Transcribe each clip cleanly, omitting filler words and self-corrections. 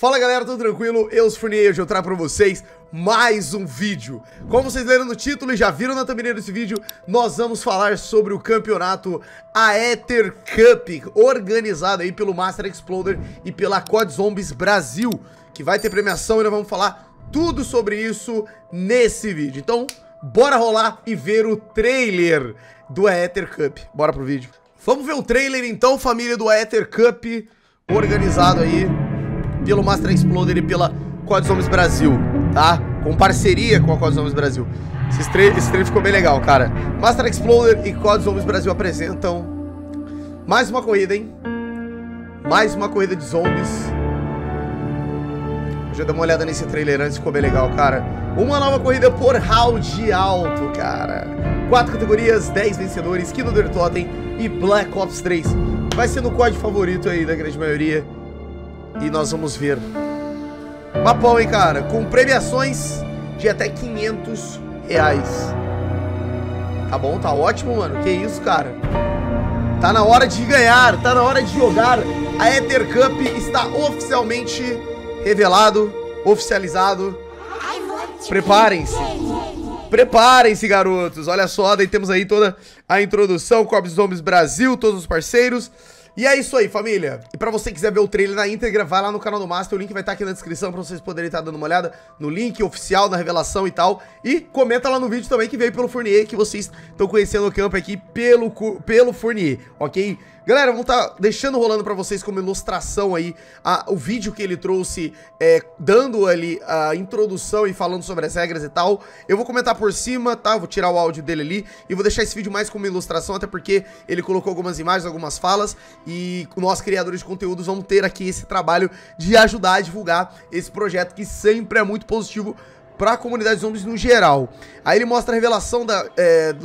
Fala galera, tudo tranquilo? Eu sou o Fournier e hoje eu trago pra vocês mais um vídeo. Como vocês leram no título e já viram na thumbnail desse vídeo, nós vamos falar sobre o campeonato Aether Cup, organizado aí pelo Master Exploder e pela COD Zombies Brasil, que vai ter premiação e nós vamos falar tudo sobre isso nesse vídeo. Então, bora rolar e ver o trailer do Aether Cup. Bora pro vídeo. Vamos ver o trailer então, família, do Aether Cup, organizado aí pelo Master Exploder e pela COD Zombies Brasil, tá? Com parceria com a COD Zombies Brasil. Esse trailer ficou bem legal, cara. Master Exploder e COD Zombies Brasil apresentam mais uma corrida, hein? Mais uma corrida de zombies. Já dei uma olhada nesse trailer antes, ficou bem legal, cara. Uma nova corrida por round alto, cara. 4 categorias, 10 vencedores, Kino Der Toten e Black Ops 3. Vai ser no COD favorito aí da grande maioria. E nós vamos ver. Mapão, hein, cara? Com premiações de até R$500. Tá bom, tá ótimo, mano. Que isso, cara? Tá na hora de ganhar, tá na hora de jogar. A Aether Cup está oficialmente revelado, oficializado. Preparem-se. Preparem-se, garotos. Olha só, daí temos aí toda a introdução, COD Zombies Brasil, todos os parceiros. E é isso aí, família. E pra você que quiser ver o trailer na íntegra, vai lá no canal do Master, o link vai estar aqui na descrição pra vocês poderem estar dando uma olhada no link oficial da revelação e tal. E comenta lá no vídeo também que veio pelo Fournier, que vocês estão conhecendo o campo aqui pelo Fournier, ok? Galera, vamos estar deixando rolando pra vocês como ilustração aí o vídeo que ele trouxe, dando ali a introdução e falando sobre as regras e tal. Eu vou comentar por cima, tá? Vou tirar o áudio dele ali e vou deixar esse vídeo mais como ilustração, até porque ele colocou algumas imagens, algumas falas. E nós, criadores de conteúdos, vamos ter aqui esse trabalho de ajudar a divulgar esse projeto que sempre é muito positivo para a comunidade de zombies no geral. Aí ele mostra a revelação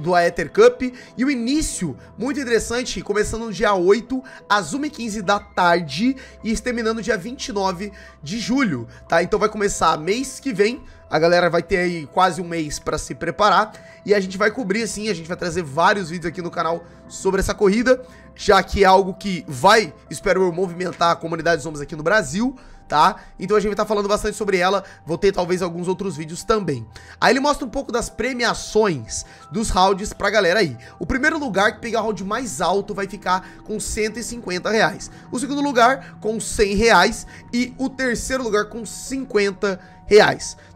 do Aether Cup e o início, muito interessante, começando no dia 8 às 1h15 da tarde e terminando no dia 29 de julho, tá? Então vai começar mês que vem, a galera vai ter aí quase um mês para se preparar e a gente vai cobrir, assim, a gente vai trazer vários vídeos aqui no canal sobre essa corrida, já que é algo que vai, espero eu, movimentar a comunidade de zombies aqui no Brasil, tá? Então a gente vai estar falando bastante sobre ela, vou ter talvez alguns outros vídeos também. Aí ele mostra um pouco das premiações dos rounds pra galera aí. O primeiro lugar que pegar o round mais alto vai ficar com R$150. O segundo lugar com R$100 e o terceiro lugar com R$50.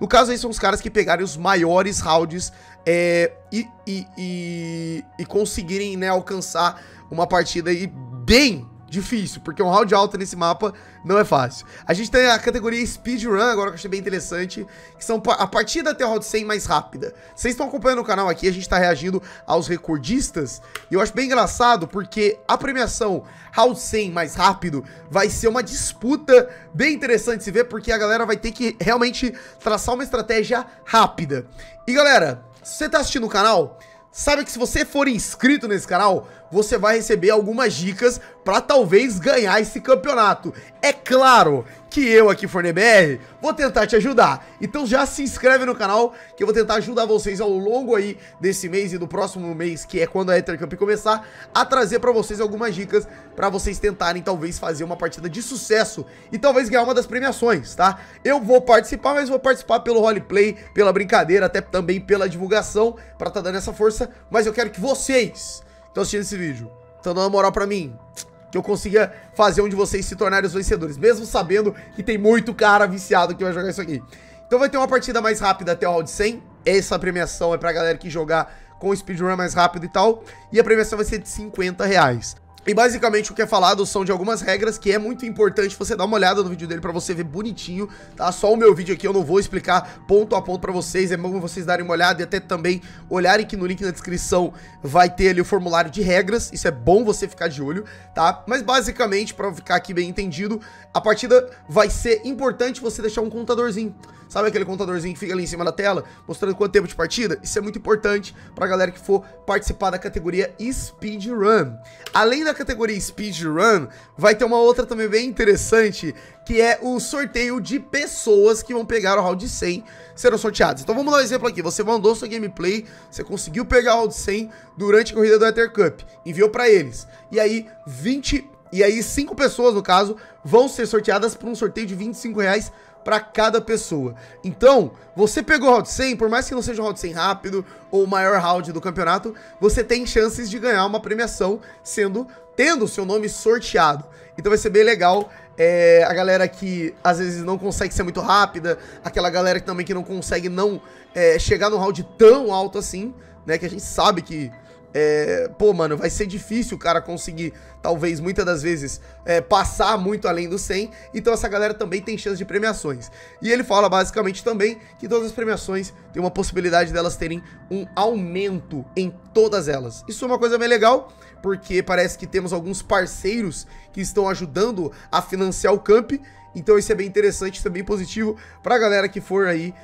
No caso aí são os caras que pegarem os maiores rounds e conseguirem, né, alcançar uma partida aí bem difícil, porque um round alto nesse mapa não é fácil. A gente tem a categoria Speedrun, agora que eu achei bem interessante, que são a partida até o round 100 mais rápida. Vocês estão acompanhando o canal aqui, a gente tá reagindo aos recordistas, e eu acho bem engraçado, porque a premiação round 100 mais rápido vai ser uma disputa bem interessante de se ver, porque a galera vai ter que realmente traçar uma estratégia rápida. E galera, se você tá assistindo o canal, sabe que se você for inscrito nesse canal, você vai receber algumas dicas pra talvez ganhar esse campeonato. É claro que eu aqui, Fournier BR, vou tentar te ajudar. Então já se inscreve no canal que eu vou tentar ajudar vocês ao longo aí desse mês e do próximo mês, que é quando a Aether Cup começar, a trazer pra vocês algumas dicas pra vocês tentarem talvez fazer uma partida de sucesso e talvez ganhar uma das premiações, tá? Eu vou participar, mas vou participar pelo roleplay, pela brincadeira, até também pela divulgação, pra tá dando essa força, mas eu quero que vocês estão assistindo esse vídeo, estão dando uma moral pra mim, que eu consiga fazer um de vocês se tornarem os vencedores, mesmo sabendo que tem muito cara viciado que vai jogar isso aqui. Então vai ter uma partida mais rápida até o round 100, essa premiação é pra galera que jogar com o speedrun mais rápido e tal, e a premiação vai ser de R$50. E basicamente o que é falado são de algumas regras que é muito importante você dar uma olhada no vídeo dele pra você ver bonitinho, tá? Só o meu vídeo aqui eu não vou explicar ponto a ponto pra vocês, é bom vocês darem uma olhada e até também olharem que no link na descrição vai ter ali o formulário de regras, isso é bom você ficar de olho, tá? Mas basicamente, pra ficar aqui bem entendido, a partida vai ser importante você deixar um contadorzinho. Sabe aquele contadorzinho que fica ali em cima da tela, mostrando quanto tempo de partida? Isso é muito importante pra galera que for participar da categoria Speedrun. Além da categoria Speedrun, vai ter uma outra também bem interessante, que é o sorteio de pessoas que vão pegar o round 100, serão sorteados. Então vamos dar um exemplo aqui, você mandou sua gameplay, você conseguiu pegar o round 100 durante a corrida do Aether Cup, enviou pra eles, e aí 20 E aí 5 pessoas, no caso, vão ser sorteadas por um sorteio de R$25 para cada pessoa. Então, você pegou o round 100, por mais que não seja o round 100 rápido ou o maior round do campeonato, você tem chances de ganhar uma premiação tendo o seu nome sorteado. Então vai ser bem legal. A galera que às vezes não consegue ser muito rápida, aquela galera também que não consegue chegar no round tão alto assim, né, que a gente sabe que, pô, mano, vai ser difícil o cara conseguir, talvez, muitas das vezes, passar muito além do 100, então essa galera também tem chance de premiações. E ele fala, basicamente, também, que todas as premiações tem uma possibilidade delas terem um aumento em todas elas. Isso é uma coisa bem legal, porque parece que temos alguns parceiros que estão ajudando a financiar o camp, então isso é bem interessante, isso é bem positivo pra galera que for aí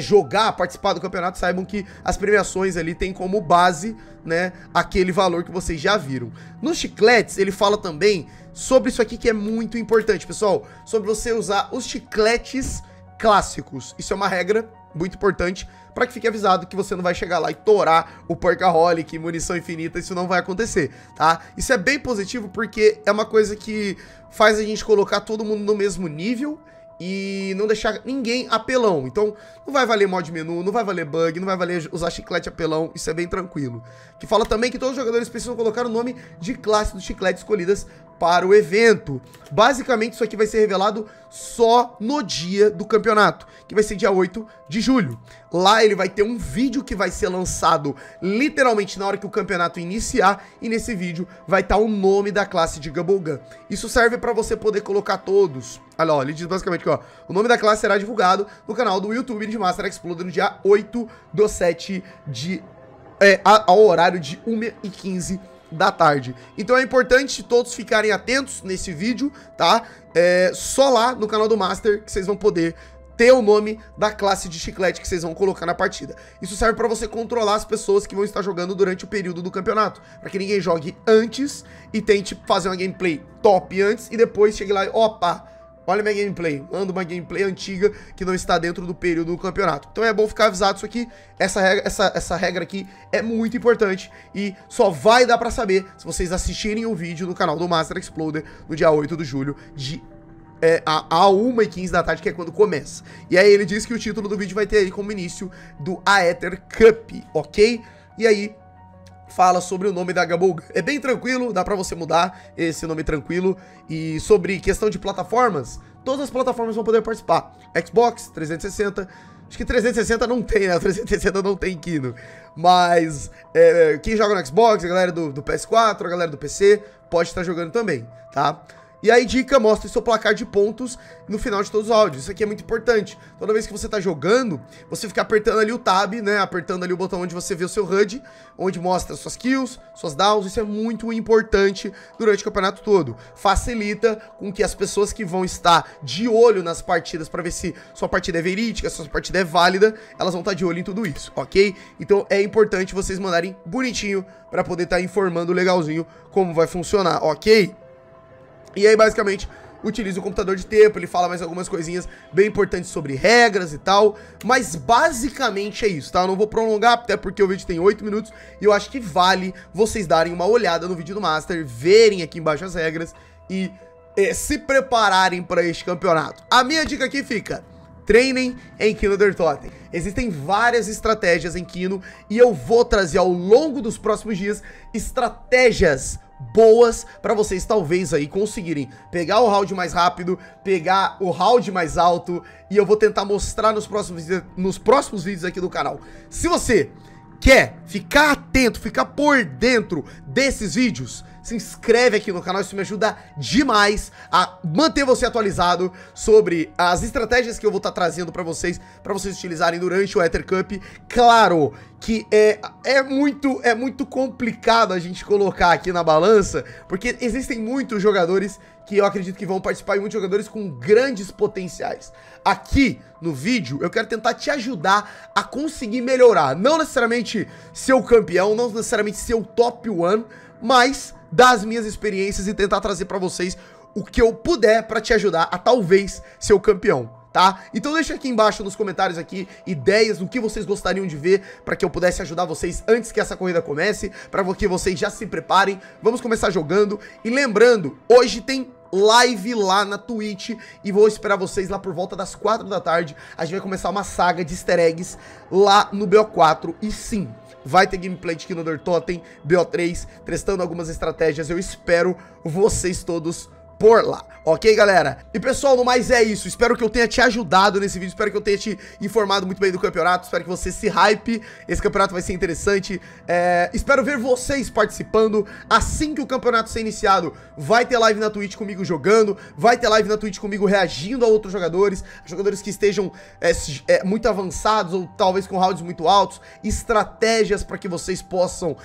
jogar, participar do campeonato, saibam que as premiações ali tem como base, né, aquele valor que vocês já viram. Nos chicletes, ele fala também sobre isso aqui que é muito importante, pessoal, sobre você usar os chicletes clássicos. Isso é uma regra muito importante, para que fique avisado que você não vai chegar lá e torar o Porkaholic, munição infinita, isso não vai acontecer, tá? Isso é bem positivo porque é uma coisa que faz a gente colocar todo mundo no mesmo nível e não deixar ninguém apelão. Então, não vai valer mod menu, não vai valer bug, não vai valer usar chiclete apelão, isso é bem tranquilo. Que fala também que todos os jogadores precisam colocar o nome de classe do chiclete escolhidas para o evento. Basicamente, isso aqui vai ser revelado só no dia do campeonato, que vai ser dia 8 de julho. Lá ele vai ter um vídeo que vai ser lançado literalmente na hora que o campeonato iniciar, e nesse vídeo vai estar o nome da classe de Gumball Gun. Isso serve para você poder colocar todos. Olha, ó, ele diz basicamente que, ó, o nome da classe será divulgado no canal do YouTube de Master Exploder no dia 8/7 ao horário de 1h15 da tarde. Então é importante todos ficarem atentos nesse vídeo, tá? Só lá no canal do Master que vocês vão poder ter o nome da classe de chiclete que vocês vão colocar na partida. Isso serve pra você controlar as pessoas que vão estar jogando durante o período do campeonato, pra que ninguém jogue antes e tente fazer uma gameplay top antes e depois chegue lá e, opa, olha minha gameplay, manda uma gameplay antiga que não está dentro do período do campeonato. Então é bom ficar avisado isso aqui, essa regra aqui é muito importante e só vai dar pra saber se vocês assistirem o vídeo no canal do Master Exploder no dia 8 de julho de a 1h15 da tarde, que é quando começa. E aí ele diz que o título do vídeo vai ter aí como início do Aether Cup, ok? E aí fala sobre o nome da Gumball Gun. É bem tranquilo, dá pra você mudar esse nome tranquilo. E sobre questão de plataformas, todas as plataformas vão poder participar. Xbox, 360, acho que 360 não tem, né? 360 não tem Kino. Mas quem joga no Xbox, a galera do PS4, a galera do PC, pode estar jogando também, tá? E aí, dica, mostra o seu placar de pontos no final de todos os áudios. Isso aqui é muito importante. Toda vez que você tá jogando, você fica apertando ali o tab, né? Apertando ali o botão onde você vê o seu HUD, onde mostra suas kills, suas downs. Isso é muito importante durante o campeonato todo. Facilita com que as pessoas que vão estar de olho nas partidas para ver se sua partida é verídica, se sua partida é válida, elas vão estar de olho em tudo isso, ok? Então é importante vocês mandarem bonitinho para poder estar informando legalzinho como vai funcionar, ok? E aí, basicamente, utiliza o computador de tempo, ele fala mais algumas coisinhas bem importantes sobre regras e tal, mas basicamente é isso, tá? Eu não vou prolongar, até porque o vídeo tem 8 minutos, e eu acho que vale vocês darem uma olhada no vídeo do Master, verem aqui embaixo as regras e se prepararem para este campeonato. A minha dica aqui fica: treinem em Kino Der Toten. Existem várias estratégias em Kino, e eu vou trazer ao longo dos próximos dias estratégias boas para vocês talvez aí conseguirem pegar o round mais rápido, pegar o round mais alto, e eu vou tentar mostrar nos próximos vídeos aqui do canal. Se você quer ficar atento, ficar por dentro desses vídeos, se inscreve aqui no canal, isso me ajuda demais a manter você atualizado sobre as estratégias que eu vou estar trazendo para vocês utilizarem durante o Aether Cup. Claro que é muito complicado a gente colocar aqui na balança, porque existem muitos jogadores que eu acredito que vão participar e muitos jogadores com grandes potenciais. Aqui no vídeo eu quero tentar te ajudar a conseguir melhorar, não necessariamente ser o campeão, não necessariamente ser o top 1, mas das minhas experiências e tentar trazer pra vocês o que eu puder pra te ajudar a talvez ser o campeão. tá? Então deixa aqui embaixo nos comentários aqui ideias do que vocês gostariam de ver para que eu pudesse ajudar vocês antes que essa corrida comece, para que vocês já se preparem. Vamos começar jogando. E lembrando, hoje tem live lá na Twitch e vou esperar vocês lá por volta das 4 da tarde. A gente vai começar uma saga de easter eggs lá no BO4 e sim, vai ter gameplay de Kino Der Toten, BO3, testando algumas estratégias. Eu espero vocês todos por lá, ok, galera? E pessoal, no mais é isso, espero que eu tenha te ajudado nesse vídeo, espero que eu tenha te informado muito bem do campeonato, espero que você se hype, esse campeonato vai ser interessante, espero ver vocês participando. Assim que o campeonato ser iniciado, vai ter live na Twitch comigo jogando, vai ter live na Twitch comigo reagindo a outros jogadores, que estejam muito avançados ou talvez com rounds muito altos, estratégias para que vocês possam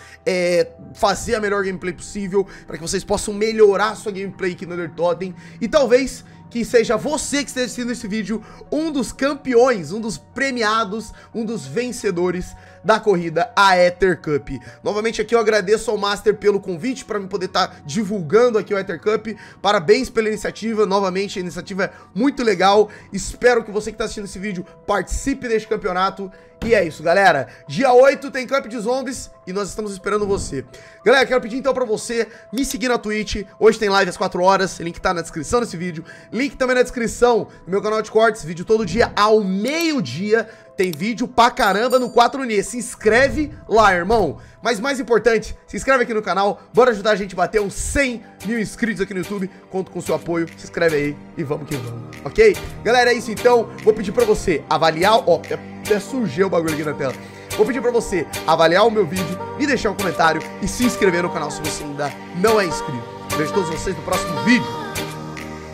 fazer a melhor gameplay possível, para que vocês possam melhorar a sua gameplay aqui no Totem, e talvez que seja você que esteja assistindo esse vídeo um dos campeões, um dos premiados, um dos vencedores da corrida Aether Cup. Novamente aqui eu agradeço ao Master pelo convite para me poder estar divulgando aqui o Aether Cup. Parabéns pela iniciativa, novamente a iniciativa é muito legal. Espero que você que está assistindo esse vídeo participe deste campeonato. E é isso, galera. Dia 8 tem Cup de Zombies e nós estamos esperando você. Galera, quero pedir então pra você me seguir na Twitch. Hoje tem live às 4 horas, link tá na descrição desse vídeo. Link também na descrição do meu canal de cortes, vídeo todo dia ao meio-dia. Tem vídeo pra caramba no 4N. Se inscreve lá, irmão. Mas mais importante, se inscreve aqui no canal. Bora ajudar a gente a bater uns 100 mil inscritos aqui no YouTube. Conto com o seu apoio. Se inscreve aí e vamos que vamos, ok? Galera, é isso então. Vou pedir pra você avaliar... Ó, até surgiu o bagulho aqui na tela. Vou pedir pra você avaliar o meu vídeo, me deixar um comentário e se inscrever no canal se você ainda não é inscrito. Vejo todos vocês no próximo vídeo.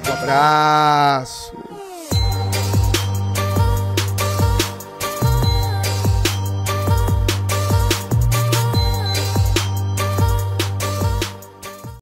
Um abraço.